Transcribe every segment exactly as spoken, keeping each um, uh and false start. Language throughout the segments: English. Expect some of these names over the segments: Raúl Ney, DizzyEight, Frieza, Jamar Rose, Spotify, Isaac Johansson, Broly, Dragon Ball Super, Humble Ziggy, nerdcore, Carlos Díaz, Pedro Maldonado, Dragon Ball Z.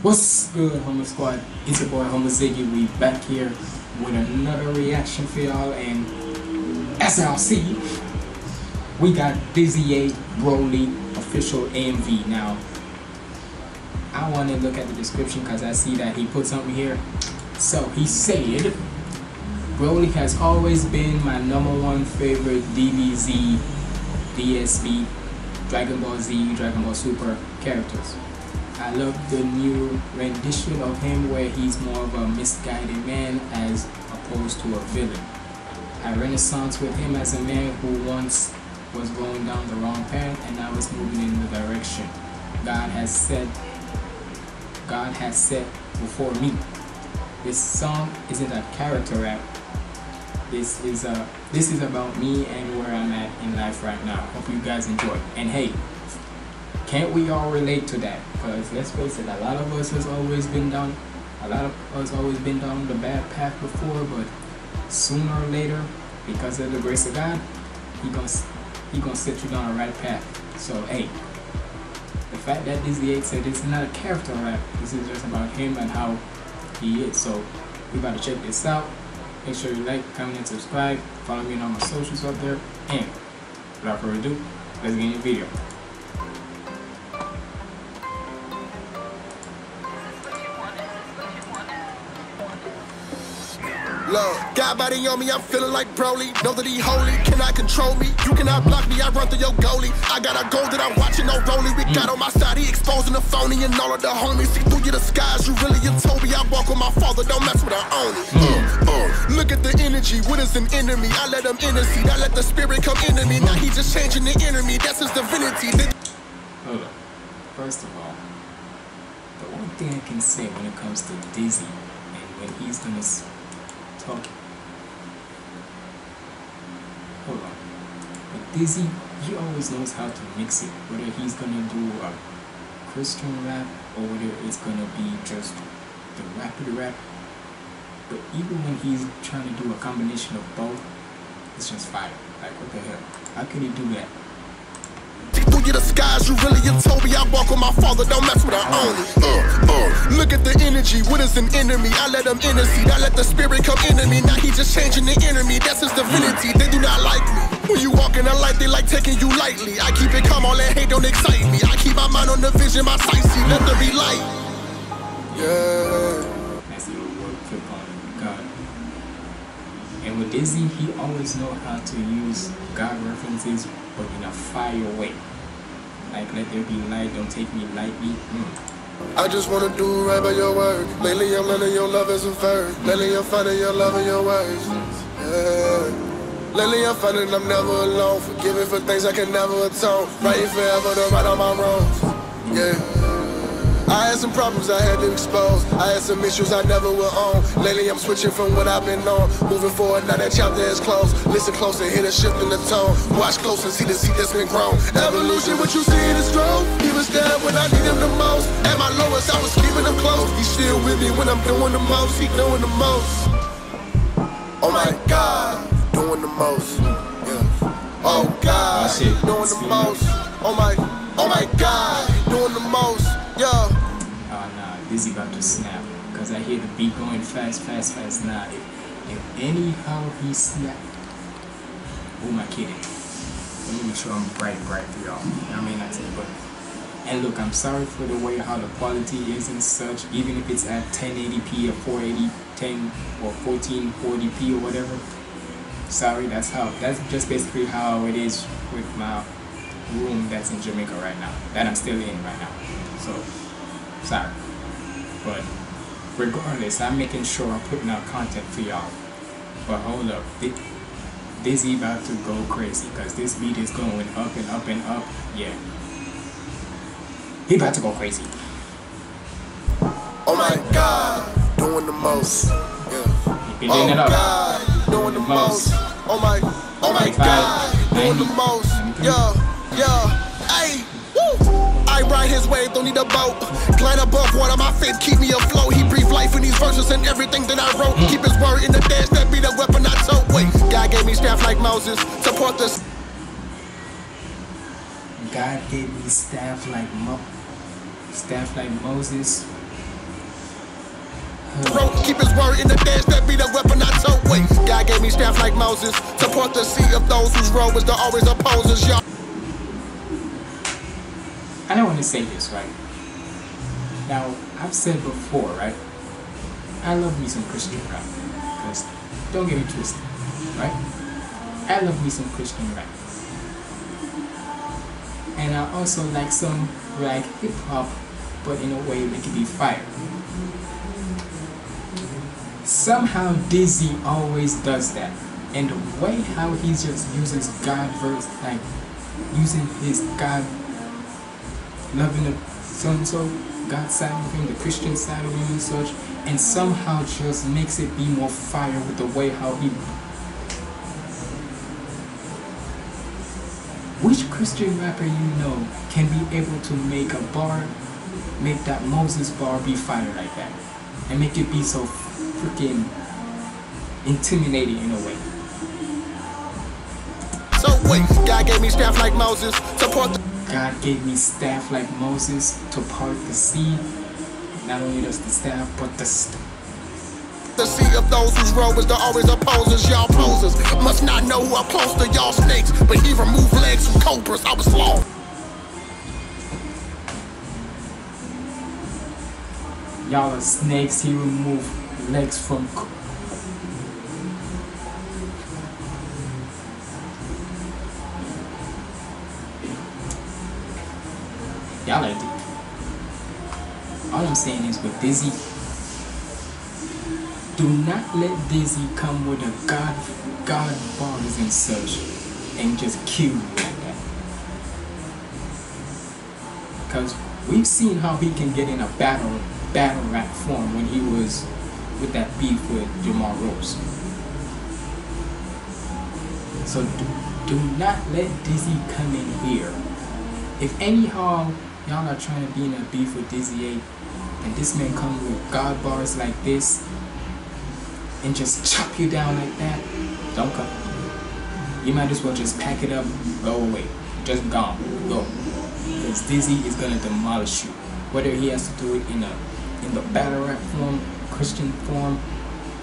What's good, Humble Squad? It's your boy Humble Ziggy. We back here with another reaction for y'all, and as y'all see, we got DizzyEight Broly official A M V. Now, I want to look at the description because I see that he put something here. So he said, "Broly has always been my number one favorite D B Z, D S B, Dragon Ball Z, Dragon Ball Super characters. I love the new rendition of him where he's more of a misguided man as opposed to a villain. I renaissance with him as a man who once was going down the wrong path and now is moving in the direction God has set God has set before me. This song isn't a character rap. This is a this is about me and where I'm at in life right now. Hope you guys enjoy." And hey, can't we all relate to that? Because let's face it, a lot of us has always been down, a lot of us always been down the bad path before, but sooner or later, because of the grace of God, he gonna he gonna set you down the right path. So hey, the fact that DizzyEight said it's not a character rap, this is just about him and how he is. So we about to check this out. Make sure you like, comment, and subscribe. Follow me on all my socials up there. And without further ado, let's get in the video. Love. God body on me, I'm feeling like Broly. Know that he holy, cannot control me. You cannot block me, I run through your goalie. I got a goal that I'm watching on Broly. We got on my side, he exposing the phony and all of the homies. See through your disguise, you really a Toby. I walk with my father, don't mess with our own. Uh, uh, look at the energy, what is an enemy? I let him enter, see, I let the spirit come into me. Now he just changing the enemy, that's his divinity. Then hold up. First of all, the one thing I can say when it comes to Dizzy and when he's gonna talk. Hold on. But Dizzy, he always knows how to mix it, whether he's gonna do a Christian rap or whether it's gonna be just the rapid rap. But even when he's trying to do a combination of both, it's just fire. Like, what the hell? How can he do that? The skies, you really a Toby. I walk with my father, don't mess with our own. Uh, uh, look at the energy, what is an enemy? I let him enter, see, I let the spirit come into me. Now he just changing the enemy, that's his divinity. They do not like me. When you walk in the light, they like taking you lightly. I keep it calm, all that hate don't excite me. I keep my mind on the vision, my sight see, let there be light. Yeah. That's a little word clip on God. And with Dizzy, he always know how to use God references, but in a fire way. Like, let there be light, don't take me lightly. Mm. I just wanna do right by your word. Lately I'm learning your love is a verb. Lately I'm finding your love in your words. Yeah. Lately I'm finding I'm never alone. Forgiving for things I can never atone. Right here forever to right on my wrongs. Yeah. I had some problems I had to expose. I had some issues I never will own. Lately I'm switching from what I've been on. Moving forward, now that chapter is closed. Listen close and hear the shift in the tone. Watch close and see the seed that's been grown. Evolution, what you see is growth. He was there when I need him the most. At my lowest, I was keeping him close. He's still with me when I'm doing the most. He doing the most. Oh my God, doing the most. Yeah. Oh God, doing the most. Oh my, oh my God, doing the most. Yo. Oh nah, Dizzy about to snap. Cause I hear the beat going fast, fast, fast. Nah, if, if anyhow he snapped, who am I kidding? Let me make sure I'm bright, bright for y'all. I mean, I tell you, but and look, I'm sorry for the way how the quality isn't such. Even if it's at ten eighty p or four eighty, ten or fourteen forty p or whatever. Sorry, that's how. That's just basically how it is with my room that's in Jamaica right now, that I'm still in right now. So sorry, but regardless, I'm making sure I'm putting out content for y'all. But hold up, Dizzy about to go crazy because this beat is going up and up and up. Yeah, he about to go crazy. Oh my God, doing the most. Yeah. He been doing oh it up. God, doing the most. Oh my, oh my God, doing the most. Yo, yo, hey, woo. I ride his wave, don't need a boat. Glide above water, my faith keep me afloat. He breathed life in these verses and everything that I wrote. Keep his word in the dash, that be the weapon I tote. Wait, God gave me staff like Moses. Support this. God gave me staff like Mo Staff like Moses. Bro, keep his word in the dash, that be the weapon I tote with. God gave me staff like Moses, support the sea of those whose road was to always opposes, y'all. I don't want to say this, right? Now, I've said before, right? I love me some Christian rap, because don't get me twisted, right? I love me some Christian rap. And I also like some like hip hop, but in a way that can be fire. Somehow Dizzy always does that, and the way how he just uses God verse, like using his God loving the so so God side of him, the Christian side of him and such, and somehow just makes it be more fire with the way how he. Which Christian rapper you know can be able to make a bar, make that Moses bar be fire like that, and make it be so freaking intimidating in a way? So wait, God gave me staff like Moses to part the God gave me staff like Moses to part the sea. Not only does the staff, but the st the sea of those whose road was to always opposes, y'all posers. Must not know who I'm close to, y'all snakes. But he removed legs from cobras. I was long. Y'all are snakes, he removed legs from co Y'all are deep. All I'm saying is with Dizzy, do not let Dizzy come with a God, God bars and such and just kill you like that. Because we've seen how he can get in a battle battle rap form when he was with that beef with Jamar Rose. So do, do not let Dizzy come in here. If anyhow y'all are trying to be in a beef with DizzyEight and this man comes with God bars like this and just chop you down like that, don't come. You might as well just pack it up and go away. Just gone. Go. Because Dizzy is gonna demolish you. Whether he has to do it in a in the battle rap form, Christian form,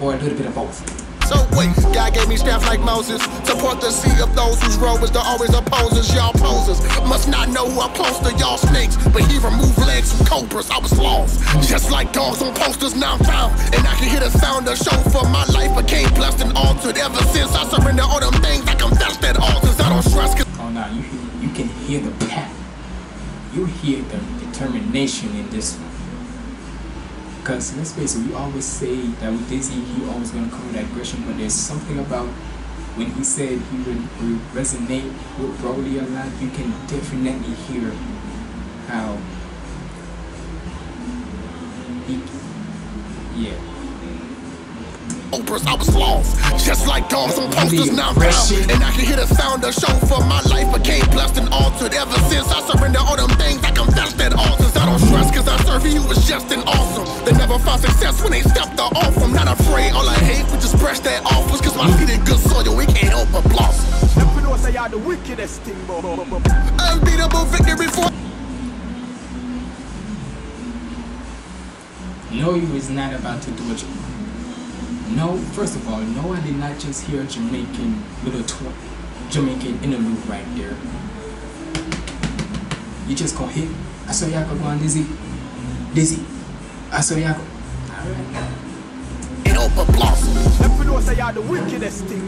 or a little bit of both. So wait, God gave me staff like Moses, support the sea of those whose road was to always opposes, y'all posers. Must not know who I'm close to, y'all snakes. But he removed legs from cobras, I was lost. Just like dogs on posters, now I'm found. And I can hear the sound of show for my life became blessed and altered. Ever since I surrender all them things, I confess that altars I don't trust. Oh no, you, you can hear the path. You hear the determination in this one. Because let's face it, we always say that with Dizzy, he always gonna come with aggression, but there's something about when he said he would, would resonate with Broly a lot. You can definitely hear how he, yeah. Oprah's, I was lost, just like dogs on posters, now I'm found. And I can hear the sound of show for my life became blessed and altered. Ever since I surrendered all them things, I confessed that altars I don't trust, cause I serve you was just an awesome. They never found success when they stepped off. I'm not afraid, all I hate was just brush that off, was cause my feet in good soil, it can't help but blossom. The wickedest thing, unbeatable victory for. No, you is not about to do what you want. No, first of all, no, I did not just hear Jamaican little tw Jamaican interlude right there. You just gonna hit. I saw y'all go on Dizzy. Dizzy. I saw y'all go. Alright. It open blossom. Let me know say y'all the wickedest thing.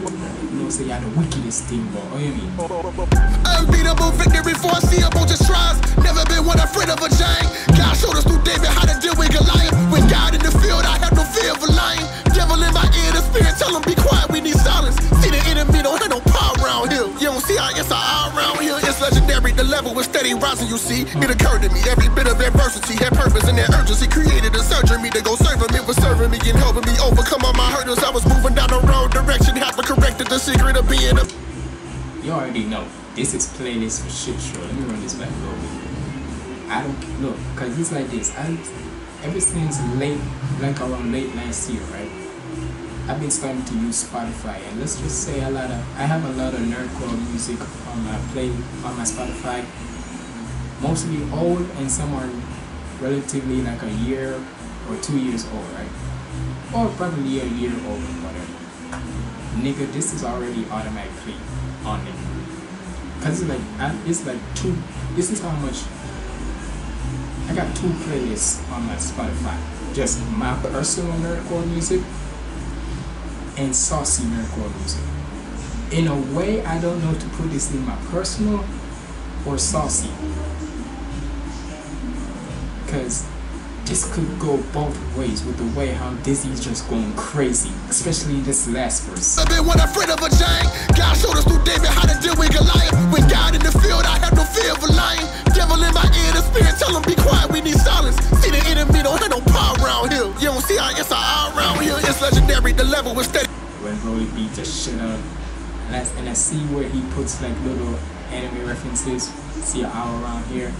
No, say y'all the wickedest thing, boy. Oh, you mean? Unbeatable victory for a seeable just tries. Never been one afraid of a giant. God showed us through David how to deal with Goliath. With God in the field, I had no fear of a lion. In my ear, the spirit tell them be quiet, we need silence. See the enemy don't have no power around here. You don't see how it's all around here. It's legendary, the level is steady rising, you see. It occurred to me, every bit of adversity had purpose and that urgency created a surge in me to go serve him. It was serving me and helping me overcome all my hurdles. I was moving down the road direction, haven't corrected the secret of being a. You already know, this is playlist for shit show. Let me run this back a little bit. I don't, look, cause it's like this. I, ever since late, like around late last year, right? I've been starting to use Spotify, and let's just say a lot of I have a lot of nerdcore music on my play on my Spotify, mostly old and some are relatively like a year or two years old, right? Or probably a year old or whatever. Nigga, this is already automatically on it. Cause it's like, it's like two, this is how much, I got two playlists on my Spotify. Just my personal nerdcore music and saucy nerdcore music. In a way, I don't know to put this in my personal or saucy. Because this could go both ways with the way how Dizzy's just going crazy, especially in this last verse. I've been one afraid of a giant. God showed us through David how to deal with Goliath. With God in the field, I have no fear of a lion. Devil in my ear, the spirit tell him be quiet, we need silence. See the enemy don't have no power around here. You don't see how it's all around here. It's legendary, the level was steady. When Broly beat the shit up, and I, and I see where he puts like little anime references. See an hour around here,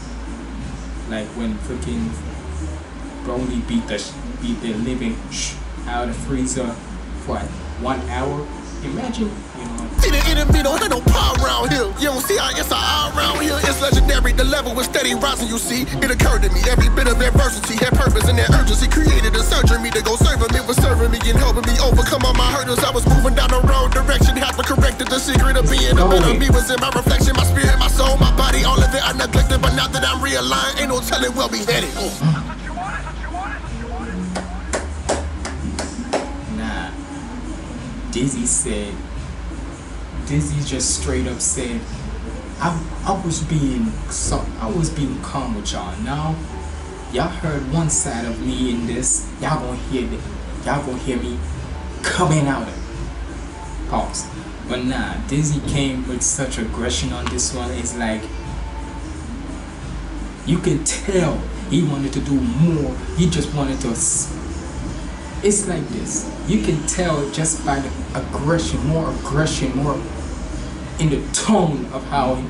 like when freaking Broly beat the beat the living out of Frieza for one hour. Imagine, you know. See the enemy don't have no power around here. You don't see how it's all around here. It's legendary. The level was steady rising. You see, it occurred to me every bit of adversity had purpose and that urgency created a surge in me to go serve him. It was serving me and helping me overcome all my hurdles. I was moving down the road direction. Have corrected the secret of being the middle of me was in my reflection, my spirit, my soul, my body, all of it I neglected. But now that I'm realigned, ain't no telling where we headed. Mm. Dizzy said, Dizzy just straight up said, I, I was being so, I was being calm with y'all. Now, y'all heard one side of me in this. Y'all gonna hear it. Y'all gonna hear me coming out of it. Pause. But nah, Dizzy came with such aggression on this one. It's like, you can tell he wanted to do more. He just wanted to. It's like this. You can tell just by the aggression, more aggression, more in the tone of how.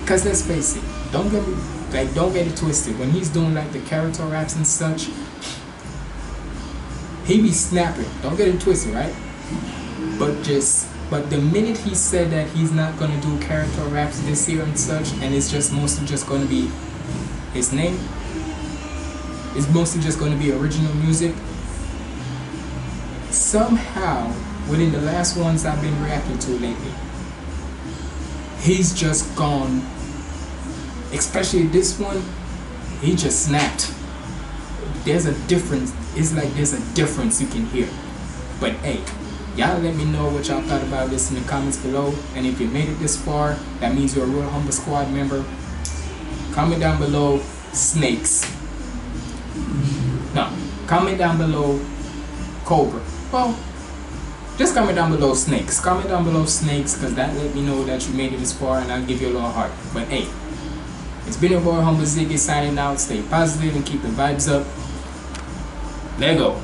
Because let's face it, don't get me, like don't get it twisted. When he's doing like the character raps and such, he be snapping. Don't get it twisted, right? But just, but the minute he said that he's not gonna do character raps this year and such, and it's just mostly just gonna be his name. It's mostly just going to be original music. Somehow, within the last ones I've been reacting to lately, he's just gone, especially this one, he just snapped. There's a difference. It's like there's a difference you can hear. But hey, y'all let me know what y'all thought about this in the comments below. And if you made it this far, that means you're a real Humble Squad member. Comment down below, snakes. No, comment down below cobra. Well, just comment down below snakes. Comment down below snakes because that let me know that you made it this far and I'll give you a little heart. But hey, it's been your boy Humble Ziggy signing out. Stay positive and keep the vibes up. Lego.